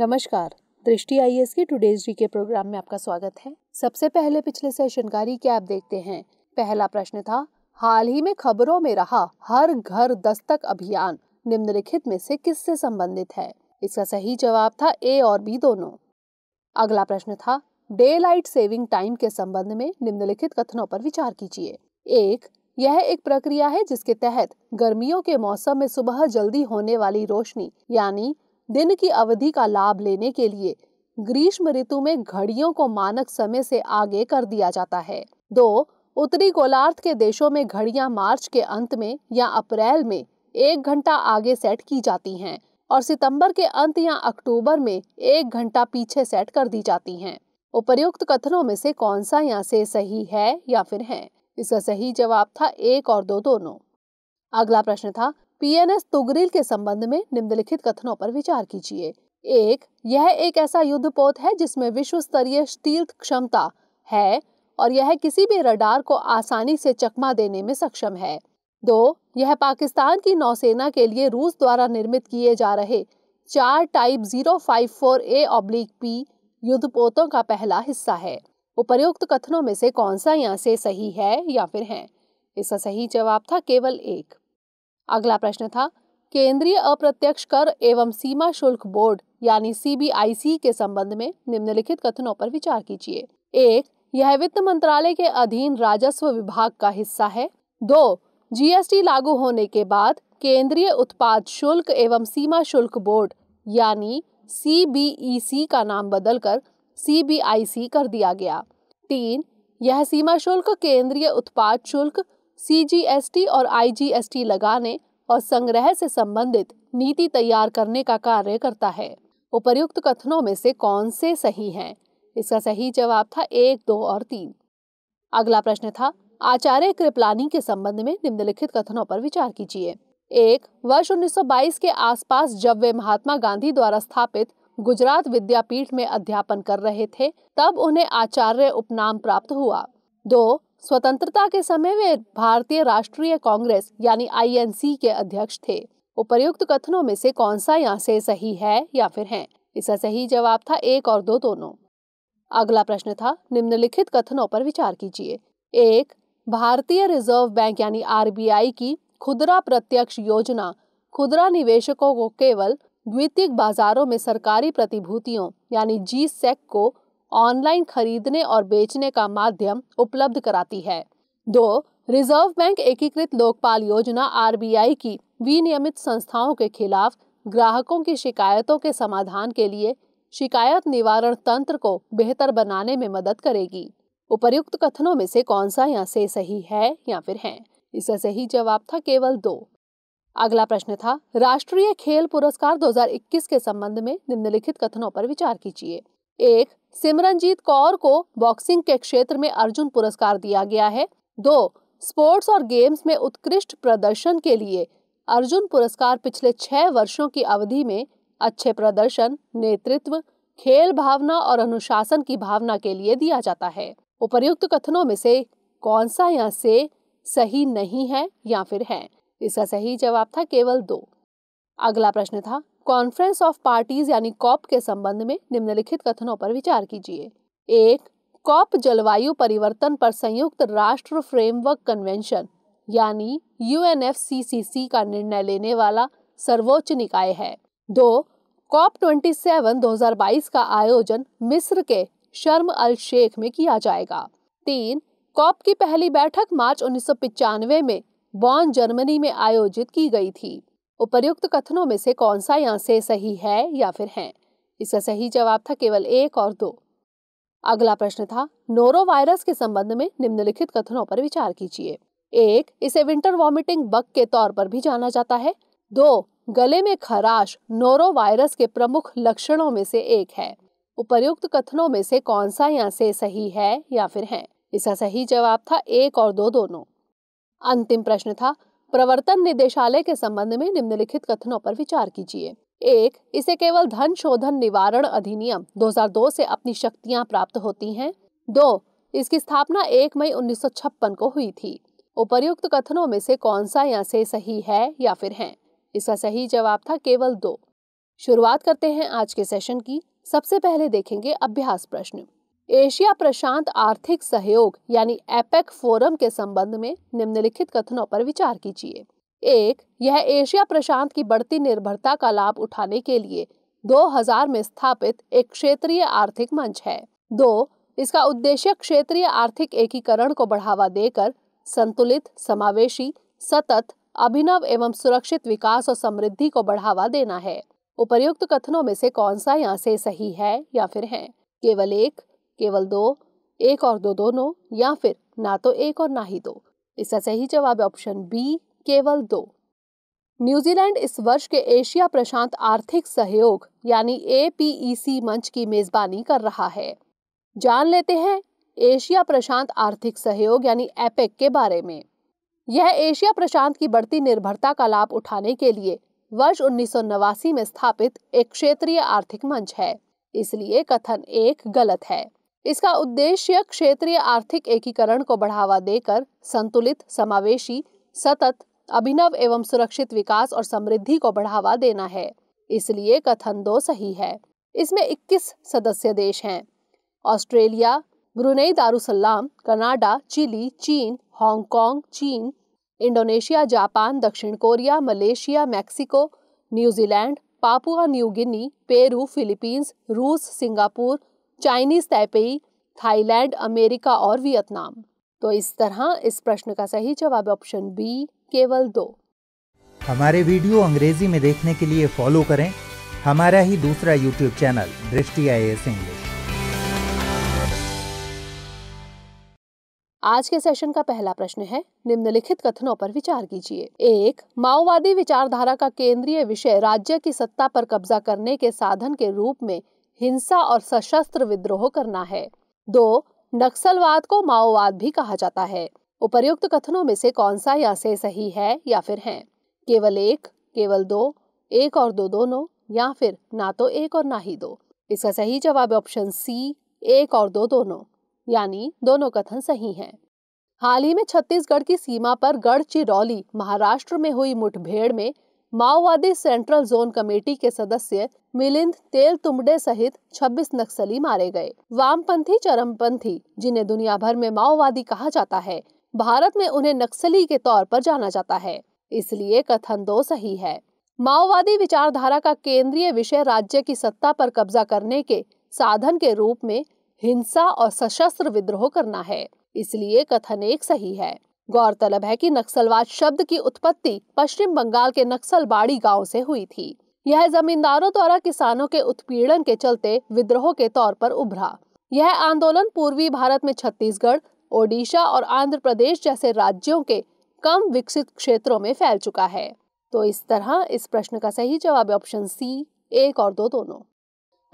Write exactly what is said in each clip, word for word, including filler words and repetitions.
नमस्कार, Drishti IAS के today's D K programme में आपका स्वागत है। सबसे पहले पिछले सेशन का रिकैप देखते हैं। पहला प्रश्न था, हाल ही में खबरों में रहा हर घर दस्तक अभियान निम्नलिखित में से किससे संबंधित है? इसका सही जवाब था ए और बी दोनों। अगला प्रश्न था, डेलाइट सेविंग टाइम के संबंध में निम्नलिखित कथनों पर विचार कीजिए। एक, यह एक प्रक्रिया है जिसके तहत गर्मियों के मौसम में सुबह जल्दी होने वाली रोशनी यानी दिन की अवधि का लाभ लेने के लिए ग्रीष्म ऋतु में घड़ियों को मानक समय से आगे कर दिया जाता है। दो, उत्तरी गोलार्ध के देशों में घड़ियां मार्च के अंत में या अप्रैल में एक घंटा आगे सेट की जाती हैं और सितंबर के अंत या अक्टूबर में एक घंटा पीछे सेट कर दी जाती हैं। उपर्युक्त कथनों में से कौन सा यहाँ से सही है या फिर है? इसका सही जवाब था एक और दो दोनों। अगला प्रश्न था, पीएनएस तुगरिल के संबंध में निम्नलिखित कथनों पर विचार कीजिए। एक, यह एक ऐसा युद्धपोत है जिसमें विश्व स्तरीय स्टील्थ क्षमता है और यह किसी भी रडार को आसानी से चकमा देने में सक्षम है। दो, यह पाकिस्तान की नौसेना के लिए रूस द्वारा निर्मित किए जा रहे चार type zero five four A oblique P युद्धपोतों का पहला हिस्सा है। उपर्युक्त कथनों में से कौन सा यहाँ से सही है या फिर है? इसका सही जवाब था केवल एक। अगला प्रश्न था, केंद्रीय अप्रत्यक्ष कर एवं सीमा शुल्क बोर्ड यानी सी बी आई सी के संबंध में निम्नलिखित कथनों पर विचार कीजिए। एक, यह वित्त मंत्रालय के अधीन राजस्व विभाग का हिस्सा है। दो, जी एस टी लागू होने के बाद केंद्रीय उत्पाद शुल्क एवं सीमा शुल्क बोर्ड यानी सी बी ई सी का नाम बदलकर सी बी आई सी कर दिया गया। तीन, यह सीमा शुल्क केंद्रीय उत्पाद शुल्क सी जी एस टी और आई जी एस टी लगाने और संग्रह से संबंधित नीति तैयार करने का कार्य करता है। उपर्युक्त कथनों में से कौन से सही हैं? इसका सही जवाब था एक, दो और तीन। अगला प्रश्न था, आचार्य कृपलानी के संबंध में निम्नलिखित कथनों पर विचार कीजिए। एक, वर्ष उन्नीस सौ बाईस के आसपास जब वे महात्मा गांधी द्वारा स्थापित गुजरात विद्यापीठ में अध्यापन कर रहे थे तब उन्हें आचार्य उपनाम प्राप्त हुआ। दो, स्वतंत्रता के समय वे भारतीय राष्ट्रीय कांग्रेस यानी आई एन सी के अध्यक्ष थे। उपर्युक्त कथनों में से कौन सा यहाँ से सही है या फिर है? इसका सही जवाब था एक और दो दोनों। अगला प्रश्न था, निम्नलिखित कथनों पर विचार कीजिए। एक, भारतीय रिजर्व बैंक यानी आर बी आई की खुदरा प्रत्यक्ष योजना खुदरा निवेशकों को केवल द्वितीयक बाजारों में सरकारी प्रतिभूतियों यानी जी सेक को ऑनलाइन खरीदने और बेचने का माध्यम उपलब्ध कराती है। दो, रिजर्व बैंक एकीकृत लोकपाल योजना आर बी आई की विनियमित संस्थाओं के खिलाफ ग्राहकों की शिकायतों के समाधान के लिए शिकायत निवारण तंत्र को बेहतर बनाने में मदद करेगी। उपर्युक्त कथनों में से कौन सा यहाँ से सही है या फिर है? इसका सही जवाब था केवल दो। अगला प्रश्न था, राष्ट्रीय खेल पुरस्कार दो हज़ार इक्कीस के संबंध में निम्नलिखित कथनों पर विचार कीजिए। एक, सिमरनजीत कौर को बॉक्सिंग के क्षेत्र में अर्जुन पुरस्कार दिया गया है। दो, स्पोर्ट्स और गेम्स में उत्कृष्ट प्रदर्शन के लिए अर्जुन पुरस्कार पिछले छह वर्षों की अवधि में अच्छे प्रदर्शन, नेतृत्व, खेल भावना और अनुशासन की भावना के लिए दिया जाता है। उपर्युक्त कथनों में से कौन सा यहाँ से सही नहीं है या फिर है? इसका सही जवाब था केवल दो। अगला प्रश्न था, कॉन्फ्रेंस ऑफ पार्टीज यानी कॉप के संबंध में निम्नलिखित कथनों पर विचार कीजिए। एक, कॉप जलवायु परिवर्तन पर संयुक्त राष्ट्र फ्रेमवर्क कन्वेंशन यानी U N F C C C का निर्णय लेने वाला सर्वोच्च निकाय है। दो, कॉप ट्वेंटी सेवन दो हजार बाईस का आयोजन मिस्र के शर्म अल शेख में किया जाएगा। तीन, कॉप की पहली बैठक मार्च उन्नीस सौ पिचानवे में बॉन जर्मनी में आयोजित की गई थी। उपर्युक्त कथनों में से कौन सा यहाँ से सही है या फिर है? इसका सही जवाब था केवल एक और दो। अगला प्रश्न था, नोरोवायरस के संबंध में निम्नलिखित कथनों पर विचार कीजिए। एक, इसे विंटर वॉमिटिंग बग के तौर पर भी जाना जाता है। दो, गले में खराश नोरोवायरस के प्रमुख लक्षणों में से एक है। उपर्युक्त कथनों में से कौन सा यहाँ से सही है या फिर है? इसका सही जवाब था एक और दो दोनों। अंतिम प्रश्न था, प्रवर्तन निदेशालय के संबंध में निम्नलिखित कथनों पर विचार कीजिए। एक, इसे केवल धन शोधन निवारण अधिनियम दो हज़ार दो से अपनी शक्तियां प्राप्त होती हैं। दो, इसकी स्थापना एक मई उन्नीस सौ छप्पन को हुई थी। उपर्युक्त कथनों में से कौन सा यहाँ से सही है या फिर है? इसका सही जवाब था केवल दो। शुरुआत करते हैं आज के सेशन की। सबसे पहले देखेंगे अभ्यास प्रश्न। एशिया प्रशांत आर्थिक सहयोग यानी एपेक फोरम के संबंध में निम्नलिखित कथनों पर विचार कीजिए। एक, यह एशिया प्रशांत की बढ़ती निर्भरता का लाभ उठाने के लिए दो हज़ार में स्थापित एक क्षेत्रीय आर्थिक मंच है। दो, इसका उद्देश्य क्षेत्रीय आर्थिक एकीकरण को बढ़ावा देकर संतुलित, समावेशी, सतत, अभिनव एवं सुरक्षित विकास और समृद्धि को बढ़ावा देना है। उपर्युक्त कथनों में से कौन सा यहाँ से सही है या फिर है? केवल एक, केवल दो, एक और दो दोनों, या फिर ना तो एक और ना ही दो। इसका सही जवाब ऑप्शन बी, केवल दो। न्यूजीलैंड इस वर्ष के एशिया प्रशांत आर्थिक सहयोग यानी ए पी ई सी मंच की मेजबानी कर रहा है। जान लेते हैं एशिया प्रशांत आर्थिक सहयोग यानी एपेक के बारे में। यह एशिया प्रशांत की बढ़ती निर्भरता का लाभ उठाने के लिए वर्ष उन्नीस सौ नवासी में स्थापित एक क्षेत्रीय आर्थिक मंच है, इसलिए कथन एक गलत है। इसका उद्देश्य क्षेत्रीय आर्थिक एकीकरण को बढ़ावा देकर संतुलित, समावेशी, सतत, अभिनव एवं सुरक्षित विकास और समृद्धि को बढ़ावा देना है, इसलिए कथन दो सही है। इसमें इक्कीस सदस्य देश हैं। Australia, Brunei Darussalam, Canada, Chile, चीन, हांगकांग, चीन, इंडोनेशिया, जापान, दक्षिण Korea, Malaysia, Mexico, New Zealand, Papua New Guinea, Peru, Philippines, रूस, Singapore, Chinese Taipei, Thailand, America और वियतनाम। तो इस तरह इस प्रश्न का सही जवाब ऑप्शन बी, केवल दो। हमारे वीडियो अंग्रेजी में देखने के लिए फॉलो करें हमारा ही दूसरा यूट्यूब चैनल दृष्टि आई एस इंग्लिश। आज के सेशन का पहला प्रश्न है, निम्नलिखित कथनों पर विचार कीजिए। एक, माओवादी विचारधारा का केंद्रीय विषय राज्य की सत्ता पर कब्जा करने के साधन के रूप में हिंसा और सशस्त्र विद्रोह करना है। दो, नक्सलवाद को माओवाद भी कहा जाता है। उपर्युक्त कथनों में से कौन सा या से सही है या फिर है? केवल एक, केवल दो, एक और दो दोनों, या फिर ना तो एक और ना ही दो। इसका सही जवाब ऑप्शन सी, एक और दो दोनों, यानी दोनों कथन सही हैं। हाल ही में छत्तीसगढ़ की सीमा पर गढ़चिरौली, महाराष्ट्र में हुई मुठभेड़ में माओवादी सेंट्रल जोन कमेटी के सदस्य मिलिंद तेलतुंबडे सहित छब्बीस नक्सली मारे गए। वामपंथी, चरमपंथी, जिन्हें दुनिया भर में माओवादी कहा जाता है, भारत में उन्हें नक्सली के तौर पर जाना जाता है, इसलिए कथन दो सही है। माओवादी विचारधारा का केंद्रीय विषय राज्य की सत्ता पर कब्जा करने के साधन के रूप में हिंसा और सशस्त्र विद्रोह करना है, इसलिए कथन एक सही है। गौरतलब है कि नक्सलवाद शब्द की उत्पत्ति पश्चिम बंगाल के नक्सलबाड़ी गांव से हुई थी। यह जमींदारों द्वारा किसानों के उत्पीड़न के चलते विद्रोह के तौर पर उभरा। यह आंदोलन पूर्वी भारत में छत्तीसगढ़, ओडिशा और आंध्र प्रदेश जैसे राज्यों के कम विकसित क्षेत्रों में फैल चुका है। तो इस तरह इस प्रश्न का सही जवाब ऑप्शन सी, एक और दो दोनों।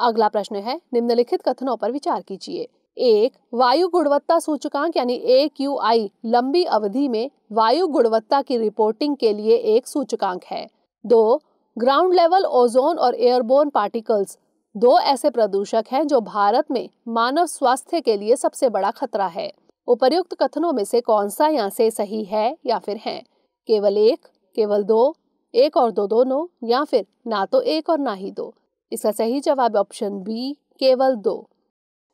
अगला प्रश्न है, निम्नलिखित कथनों पर विचार कीजिए। एक, वायु गुणवत्ता सूचकांक यानी ए क्यू आई लंबी अवधि में वायु गुणवत्ता की रिपोर्टिंग के लिए एक सूचकांक है। दो, ग्राउंड लेवल ओजोन और एयरबोर्न पार्टिकल्स दो ऐसे प्रदूषक हैं जो भारत में मानव स्वास्थ्य के लिए सबसे बड़ा खतरा है। उपर्युक्त कथनों में से कौन सा यहाँ से सही है या फिर है? केवल एक, केवल दो, एक और दो दोनों, या फिर ना तो एक और ना ही दो। इसका सही जवाब ऑप्शन बी, केवल दो।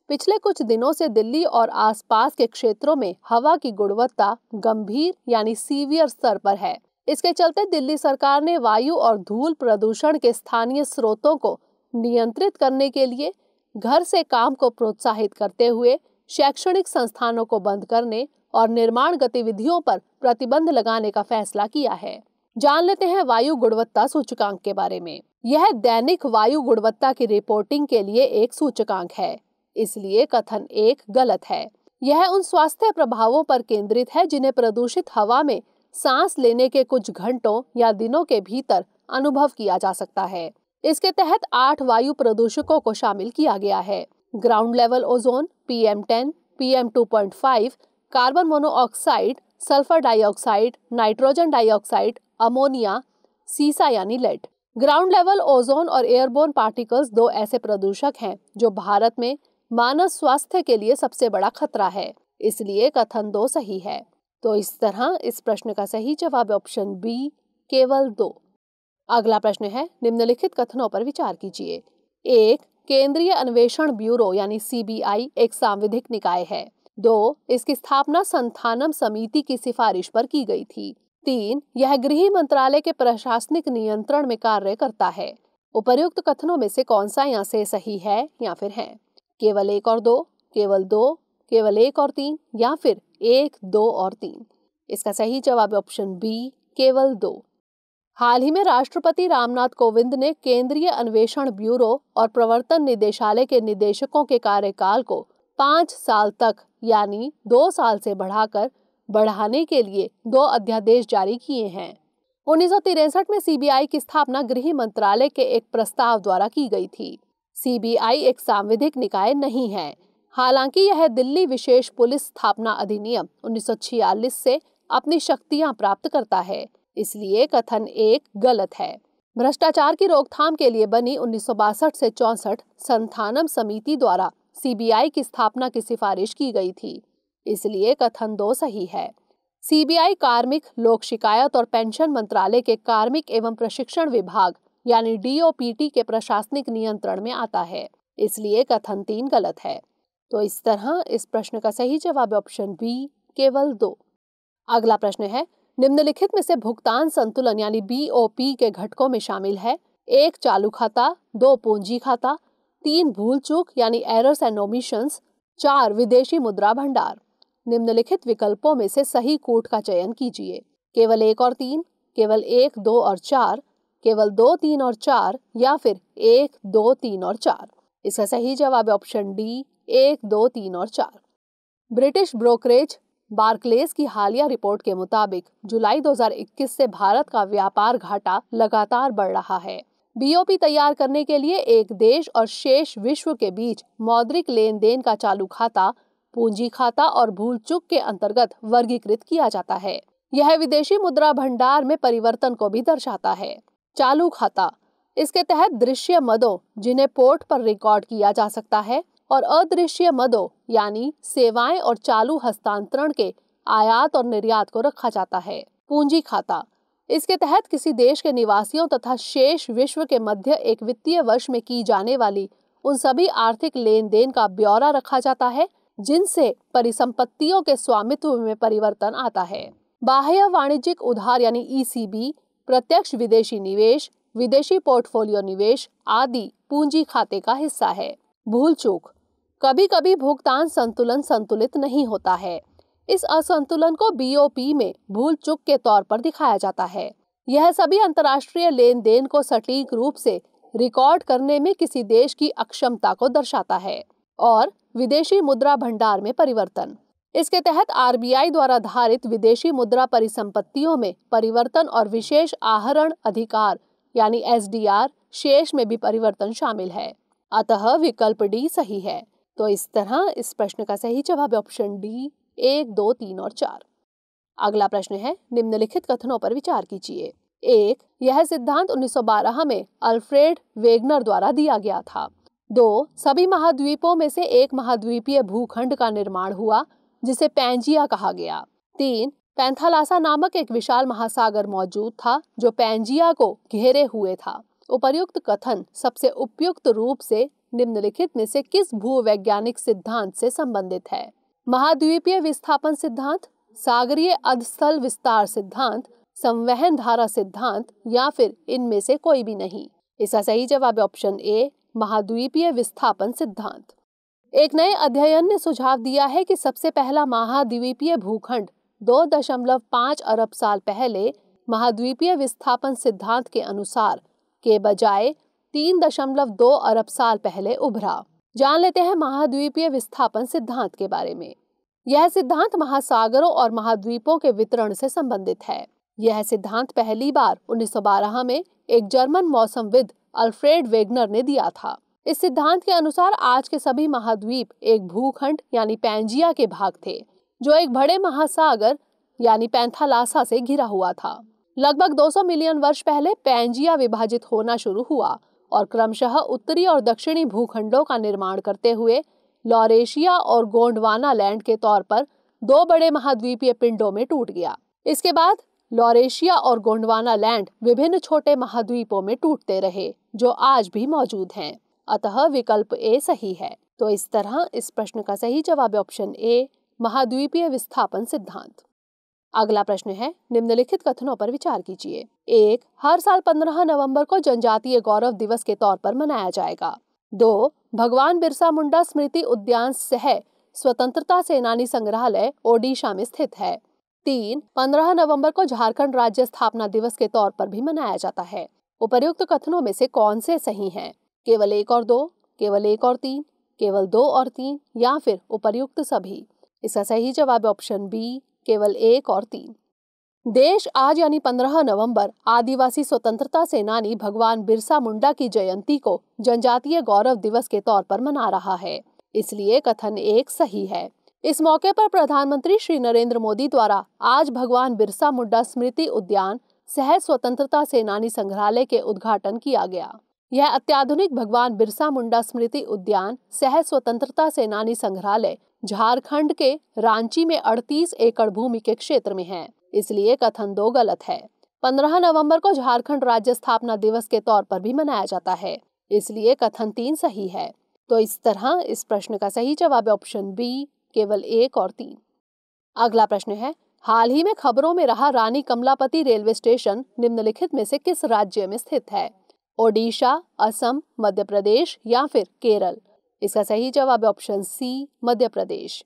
पिछले कुछ दिनों से दिल्ली और आसपास के क्षेत्रों में हवा की गुणवत्ता गंभीर यानी सीवियर स्तर पर है। इसके चलते दिल्ली सरकार ने वायु और धूल प्रदूषण के स्थानीय स्रोतों को नियंत्रित करने के लिए घर से काम को प्रोत्साहित करते हुए शैक्षणिक संस्थानों को बंद करने और निर्माण गतिविधियों पर प्रतिबंध लगाने का फैसला किया है। जान लेते हैं वायु गुणवत्ता सूचकांक के बारे में। यह दैनिक वायु गुणवत्ता की रिपोर्टिंग के लिए एक सूचकांक है, इसलिए कथन एक गलत है। यह उन स्वास्थ्य प्रभावों पर केंद्रित है जिन्हें प्रदूषित हवा में सांस लेने के कुछ घंटों या दिनों के भीतर अनुभव किया जा सकता है। इसके तहत आठ वायु प्रदूषकों को शामिल किया गया है। Ground level ozone, P M ten, P M two point five, carbon monoxide, sulphur dioxide, nitrogen dioxide, ammonia, सीसा यानी लेड। ग्राउंड लेवल ओजोन और एयरबोर्न पार्टिकल्स दो ऐसे प्रदूषक हैं जो भारत में मानव स्वास्थ्य के लिए सबसे बड़ा खतरा है, इसलिए कथन दो सही है। तो इस तरह इस प्रश्न का सही जवाब ऑप्शन बी, केवल दो। अगला प्रश्न है, निम्नलिखित कथनों पर विचार कीजिए। एक, केंद्रीय अन्वेषण ब्यूरो यानी सी बी आई एक सांविधिक निकाय है। दो, इसकी स्थापना संथानम समिति की सिफारिश पर की गई थी। तीन, यह गृह मंत्रालय के प्रशासनिक नियंत्रण में कार्य करता है। उपर्युक्त कथनों में से कौन सा यहाँ से सही है या फिर है? केवल एक और दो, केवल दो, केवल एक और तीन, या फिर एक, दो और तीन। इसका सही जवाब ऑप्शन बी, केवल दो। हाल ही में राष्ट्रपति रामनाथ कोविंद ने केंद्रीय अन्वेषण ब्यूरो और प्रवर्तन निदेशालय के निदेशकों के कार्यकाल को पाँच साल तक यानी दो साल से बढ़ाकर बढ़ाने के लिए दो अध्यादेश जारी किए हैं। उन्नीस सौ तिरसठ में सी बी आई की स्थापना गृह मंत्रालय के एक प्रस्ताव द्वारा की गई थी। सी बी आई एक सांविधिक निकाय नहीं है, हालांकि यह दिल्ली विशेष पुलिस स्थापना अधिनियम उन्नीस सौ छियालीस से अपनी शक्तियां प्राप्त करता है, इसलिए कथन एक गलत है। भ्रष्टाचार की रोकथाम के लिए बनी उन्नीस सौ बासठ से चौसठ संथानम समिति द्वारा सी बी आई की स्थापना की सिफारिश की गई थी, इसलिए कथन दो सही है। सी बी आई कार्मिक, लोक शिकायत और पेंशन मंत्रालय के कार्मिक एवं प्रशिक्षण विभाग यानी डी ओ पी टी के प्रशासनिक नियंत्रण में आता है, इसलिए कथन तीन गलत है। तो इस तरह इस प्रश्न का सही जवाब ऑप्शन बी, केवल दो। अगला प्रश्न है, निम्नलिखित में से भुगतान संतुलन यानी बी ओ पी के घटकों में शामिल है? एक, चालू खाता, दो, पूंजी खाता, तीन, भूल चूक यानी एरर्स एंड ओमिशंस, चार, विदेशी मुद्रा भंडार। निम्नलिखित विकल्पों में से सही कूट का चयन कीजिए। केवल एक और तीन, केवल एक, दो और चार, केवल दो, तीन और चार, या फिर एक, दो, तीन और चार। इसका सही जवाब ऑप्शन डी, एक, दो, तीन और चार। ब्रिटिश ब्रोकरेज बार्कलेज की हालिया रिपोर्ट के मुताबिक जुलाई दो हज़ार इक्कीस से भारत का व्यापार घाटा लगातार बढ़ रहा है। बी ओ पी तैयार करने के लिए एक देश और शेष विश्व के बीच मौद्रिक लेन देन का चालू खाता, पूंजी खाता और भूल चूक के अंतर्गत वर्गीकृत किया जाता है। यह विदेशी मुद्रा भंडार में परिवर्तन को भी दर्शाता है। चालू खाता, इसके तहत दृश्य मदों जिन्हें पोर्ट पर रिकॉर्ड किया जा सकता है और अदृश्य मदों यानी सेवाएं और चालू हस्तांतरण के आयात और निर्यात को रखा जाता है। पूंजी खाता, इसके तहत किसी देश के निवासियों तथा शेष विश्व के मध्य एक वित्तीय वर्ष में की जाने वाली उन सभी आर्थिक लेन देन का ब्यौरा रखा जाता है जिनसे परिसंपत्तियों के स्वामित्व में परिवर्तन आता है। बाह्य वाणिज्यिक उधार यानी ई सी बी, प्रत्यक्ष विदेशी निवेश, विदेशी पोर्टफोलियो निवेश आदि पूंजी खाते का हिस्सा है। भूल चूक, कभी कभी भुगतान संतुलन संतुलित नहीं होता है। इस असंतुलन को बी ओ पी में भूल चूक के तौर पर दिखाया जाता है। यह सभी अंतर्राष्ट्रीय लेन देन को सटीक रूप से रिकॉर्ड करने में किसी देश की अक्षमता को दर्शाता है। और विदेशी मुद्रा भंडार में परिवर्तन, इसके तहत आर बी आई द्वारा धारित विदेशी मुद्रा परिसंपत्तियों में परिवर्तन और विशेष आहरण अधिकार यानी एस डी आर शेष में भी परिवर्तन शामिल है। अतः विकल्प डी सही है। तो इस तरह इस प्रश्न का सही जवाब ऑप्शन डी, एक, दो, तीन और चार। अगला प्रश्न है, निम्नलिखित कथनों पर विचार कीजिए। एक, यह सिद्धांत उन्नीस सौ बारह में अल्फ्रेड वेगनर द्वारा दिया गया था। दो, सभी महाद्वीपों में से एक महाद्वीपीय भूखंड का निर्माण हुआ जिसे पैंजिया कहा गया। तीन, पैंथालासा नामक एक विशाल महासागर मौजूद था जो पैंजिया को घेरे हुए था। उपर्युक्त कथन सबसे उपयुक्त रूप से निम्नलिखित में से किस भूवैज्ञानिक सिद्धांत से संबंधित है? महाद्वीपीय विस्थापन सिद्धांत, सागरीय अधस्थल विस्तार सिद्धांत, संवहन धारा सिद्धांत, या फिर इनमें से कोई भी नहीं। इसका सही जवाब ऑप्शन ए, महाद्वीपीय विस्थापन सिद्धांत। एक नए अध्ययन ने सुझाव दिया है कि सबसे पहला महाद्वीपीय भूखंड दो दशमलव पाँच अरब साल पहले महाद्वीपीय विस्थापन सिद्धांत के अनुसार के बजाय तीन दशमलव दो अरब साल पहले उभरा। जान लेते हैं महाद्वीपीय विस्थापन सिद्धांत के बारे में। यह सिद्धांत महासागरों और महाद्वीपों के वितरण से संबंधित है। यह सिद्धांत पहली बार उन्नीस सौ बारह में एक जर्मन मौसमविद अल्फ्रेड वेगनर ने दिया था। इस सिद्धांत के अनुसार आज के सभी महाद्वीप एक भूखंड यानी पैंजिया के भाग थे जो एक बड़े महासागर यानी पैंथालासा से घिरा हुआ था। लगभग दो सौ मिलियन वर्ष पहले पैंजिया विभाजित होना शुरू हुआ और क्रमशः उत्तरी और दक्षिणी भूखंडों का निर्माण करते हुए लॉरेशिया और गोंडवाना लैंड के तौर पर दो बड़े महाद्वीपीय पिंडों में टूट गया। इसके बाद लॉरेशिया और गोंडवाना लैंड विभिन्न छोटे महाद्वीपों में टूटते रहे जो आज भी मौजूद हैं। अतः विकल्प ए सही है। तो इस तरह इस प्रश्न का सही जवाब ऑप्शन ए महाद्वीपीय विस्थापन सिद्धांत। अगला प्रश्न है, निम्नलिखित कथनों पर विचार कीजिए। एक, हर साल पंद्रह नवंबर को जनजातीय गौरव दिवस के तौर पर मनाया जाएगा। दो, भगवान बिरसा मुंडा स्मृति उद्यान सह स्वतंत्रता सेनानी संग्रहालय ओडिशा में स्थित है। तीन, पंद्रह नवंबर को झारखंड राज्य स्थापना दिवस के तौर पर भी मनाया जाता है। उपर्युक्त कथनों में से कौन से सही हैं? केवल एक और दो, केवल एक और तीन, केवल दो और तीन, या फिर उपर्युक्त सभी। इसका सही जवाब ऑप्शन बी केवल एक और तीन। देश आज यानी पंद्रह नवंबर आदिवासी स्वतंत्रता सेनानी भगवान बिरसा मुंडा की जयंती को जनजातीय गौरव दिवस के तौर पर मना रहा है, इसलिए कथन एक सही है। इस मौके पर प्रधानमंत्री श्री नरेंद्र मोदी द्वारा आज भगवान बिरसा मुंडा स्मृति उद्यान सह स्वतंत्रता सेनानी संग्रहालय के उद्घाटन किया गया। यह अत्याधुनिक भगवान बिरसा मुंडा स्मृति उद्यान सह स्वतंत्रता सेनानी संग्रहालय झारखंड के रांची में अड़तीस एकड़ भूमि के क्षेत्र में है, इसलिए कथन दो गलत है। पंद्रह नवंबर को झारखंड राज्य स्थापना दिवस के तौर पर भी मनाया जाता है, इसलिए कथन तीन सही है। तो इस तरह इस प्रश्न का सही जवाब ऑप्शन बी केवल एक और तीन। अगला प्रश्न है, हाल ही में खबरों में रहा रानी कमलापति रेलवे स्टेशन निम्नलिखित में से किस राज्य में स्थित है? ओडिशा, असम, मध्य प्रदेश, या फिर केरल। इसका सही जवाब ऑप्शन सी मध्य प्रदेश।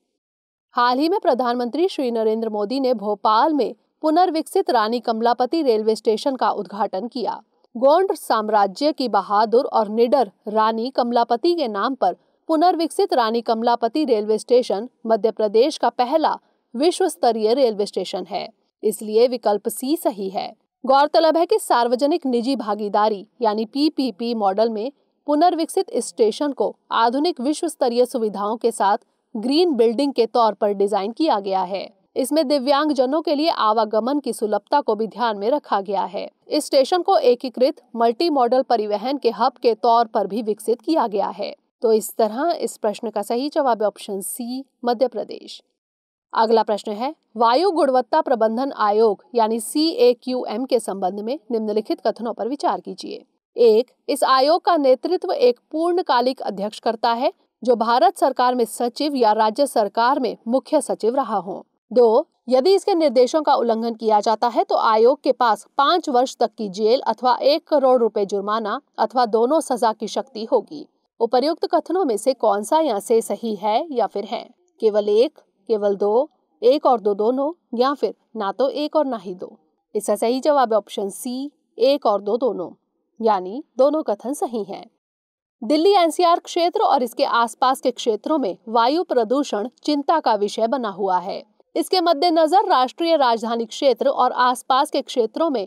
हाल ही में प्रधानमंत्री श्री नरेंद्र मोदी ने भोपाल में पुनर्विकसित रानी कमलापति रेलवे स्टेशन का उद्घाटन किया। गोंड साम्राज्य की बहादुर और निडर रानी कमलापति के नाम पर पुनर्विकसित रानी कमलापति रेलवे स्टेशन मध्य प्रदेश का पहला विश्व स्तरीय रेलवे स्टेशन है, इसलिए विकल्प सी सही है। गौरतलब है कि सार्वजनिक निजी भागीदारी यानी पीपीपी मॉडल में पुनर्विकसित इस स्टेशन को आधुनिक विश्व स्तरीय सुविधाओं के साथ ग्रीन बिल्डिंग के तौर पर डिजाइन किया गया है। इसमें दिव्यांगजनों के लिए आवागमन की सुलभता को भी ध्यान में रखा गया है। इस स्टेशन को एकीकृत मल्टी मॉडल परिवहन के हब के तौर पर भी विकसित किया गया है। तो इस तरह इस प्रश्न का सही जवाब ऑप्शन सी मध्य प्रदेश। अगला प्रश्न है, वायु गुणवत्ता प्रबंधन आयोग यानी सी ए क्यू एम के संबंध में निम्नलिखित कथनों पर विचार कीजिए। एक, इस आयोग का नेतृत्व एक पूर्णकालिक अध्यक्ष करता है जो भारत सरकार में सचिव या राज्य सरकार में मुख्य सचिव रहा हो। दो, यदि इसके निर्देशों का उल्लंघन किया जाता है तो आयोग के पास पाँच वर्ष तक की जेल अथवा एक करोड़ रुपए जुर्माना अथवा दोनों सजा की शक्ति होगी। उपर्युक्त कथनों में से कौन सा यहाँ से सही है या फिर है? केवल एक, केवल दो, एक और दो दोनों, या फिर ना तो एक और ना ही दो। इसका सही जवाब ऑप्शन सी एक और दो दोनों, यानी दोनों कथन सही हैं। दिल्ली एनसीआर क्षेत्र और इसके आसपास के क्षेत्रों में वायु प्रदूषण चिंता का विषय बना हुआ है। इसके मद्देनजर राष्ट्रीय राजधानी क्षेत्र और आसपास के क्षेत्रों में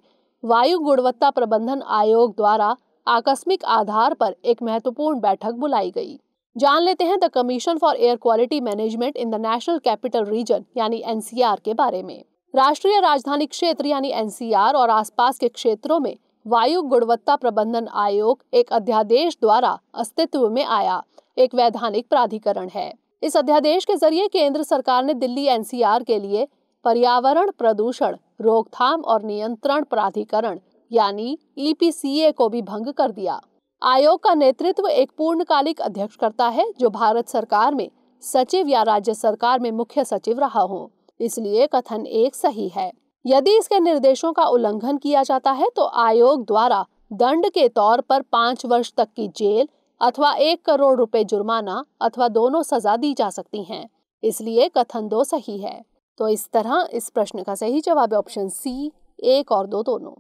वायु गुणवत्ता प्रबंधन आयोग द्वारा आकस्मिक आधार पर एक महत्वपूर्ण बैठक बुलाई गई। जान लेते हैं the commission for air quality management in the national capital region यानी एनसीआर के बारे में। राष्ट्रीय राजधानी क्षेत्र यानी एनसीआर और आसपास के क्षेत्रों में वायु गुणवत्ता प्रबंधन आयोग एक अध्यादेश द्वारा अस्तित्व में आया एक वैधानिक प्राधिकरण है। इस अध्यादेश के जरिए केंद्र सरकार ने दिल्ली एनसीआर के लिए पर्यावरण प्रदूषण रोकथाम और नियंत्रण प्राधिकरण यानी ई पी सी ए को भी भंग कर दिया। आयोग का नेतृत्व एक पूर्णकालिक अध्यक्ष करता है जो भारत सरकार में सचिव या राज्य सरकार में मुख्य सचिव रहा हो, इसलिए कथन एक सही है। यदि इसके निर्देशों का उल्लंघन किया जाता है तो आयोग द्वारा दंड के तौर पर पाँच वर्ष तक की जेल अथवा एक करोड़ रुपए जुर्माना अथवा दोनों सजा दी जा सकती हैं, इसलिए कथन दो सही है। तो इस तरह इस प्रश्न का सही जवाब ऑप्शन सी एक और दो दोनों।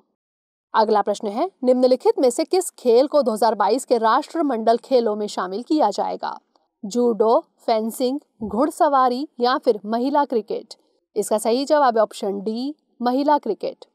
अगला प्रश्न है, निम्नलिखित में से किस खेल को दो हज़ार बाईस के राष्ट्रमंडल खेलों में शामिल किया जाएगा? जूडो, फेंसिंग, घुड़सवारी, या फिर महिला क्रिकेट। इसका सही जवाब ऑप्शन डी महिला क्रिकेट।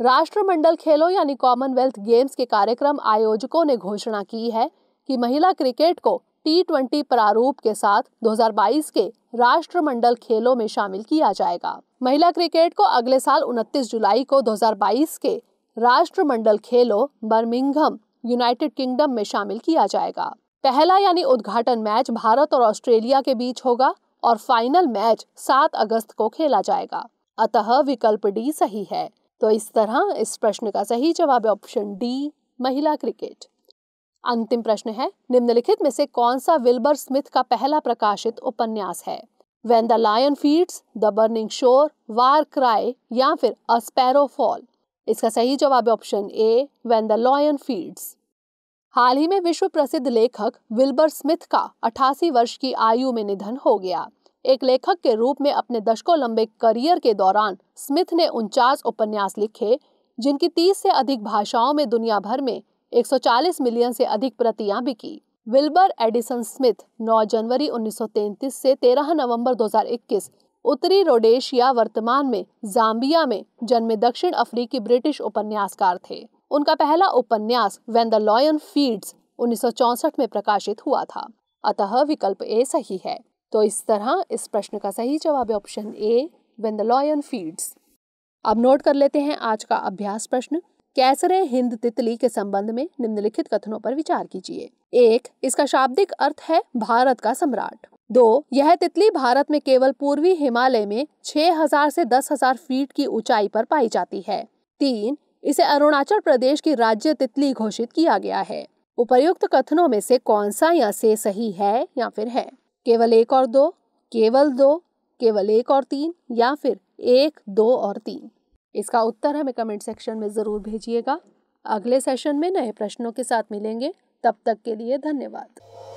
राष्ट्रमंडल खेलों यानी कॉमनवेल्थ गेम्स के कार्यक्रम आयोजकों ने घोषणा की है कि महिला क्रिकेट को टी ट्वेंटी प्रारूप के साथ दो हज़ार बाईस के राष्ट्रमंडल खेलों में शामिल किया जाएगा। महिला क्रिकेट को अगले साल उनतीस जुलाई को दो हज़ार बाईस के राष्ट्रमंडल खेलों बर्मिंघम यूनाइटेड किंगडम में शामिल किया जाएगा। पहला यानी उद्घाटन मैच भारत और ऑस्ट्रेलिया के बीच होगा और फाइनल मैच सात अगस्त को खेला जाएगा। अतः विकल्प डी सही है। तो इस तरह इस प्रश्न का सही जवाब है ऑप्शन डी, महिला क्रिकेट। अंतिम प्रश्न है, निम्नलिखित में से कौन सा विल्बर स्मिथ का पहला प्रकाशित उपन्यास है? When the Lion Feeds, The Burning Shore, War Cry या फिर A Sparrow Fall। इसका सही जवाब है option A, When the Lion Feeds। हाल ही में विश्व प्रसिद्ध लेखक विल्बर स्मिथ का अठासी वर्ष की आयु में निधन हो गया। एक लेखक के रूप में अपने दशकों लंबे करियर के दौरान स्मिथ ने उनचास उपन्यास लिखे, जिनकी तीस से अधिक भाषाओं में दुनिया भर में एक सौ चालीस मिलियन से अधिक प्रतियां बिकी। विल्बर एडिसन स्मिथ नौ जनवरी उन्नीस सौ तैंतीस से तेरह नवंबर दो हज़ार इक्कीस उत्तरी रोडेशिया, वर्तमान में जाम्बिया में जन्मे दक्षिण अफ्रीकी ब्रिटिश उपन्यासकार थे। उनका पहला उपन्यास When the Lion Feeds उन्नीस सौ चौंसठ में प्रकाशित हुआ था। अतः विकल्प ए सही है। तो इस तरह इस प्रश्न का सही जवाब है option A, When the Lion Feeds। अब नोट कर लेते हैं आज का अभ्यास प्रश्न। कैसरे हिंद तितली के संबंध में निम्नलिखित कथनों पर विचार कीजिए। एक, इसका शाब्दिक अर्थ है भारत का सम्राट। दो, यह तितली भारत में केवल पूर्वी हिमालय में छह हज़ार से दस हज़ार फीट की ऊंचाई पर पाई जाती है। तीन, इसे अरुणाचल प्रदेश की राज्य तितली घोषित किया गया है। उपर्युक्त कथनों में से कौन सा या से सही है या फिर है? केवल एक और दो, केवल दो, केवल एक और तीन या फिर एक, दो और तीन। इसका उत्तर हमें कमेंट सेक्शन में ज़रूर भेजिएगा। अगले सेशन में नए प्रश्नों के साथ मिलेंगे, तब तक के लिए धन्यवाद।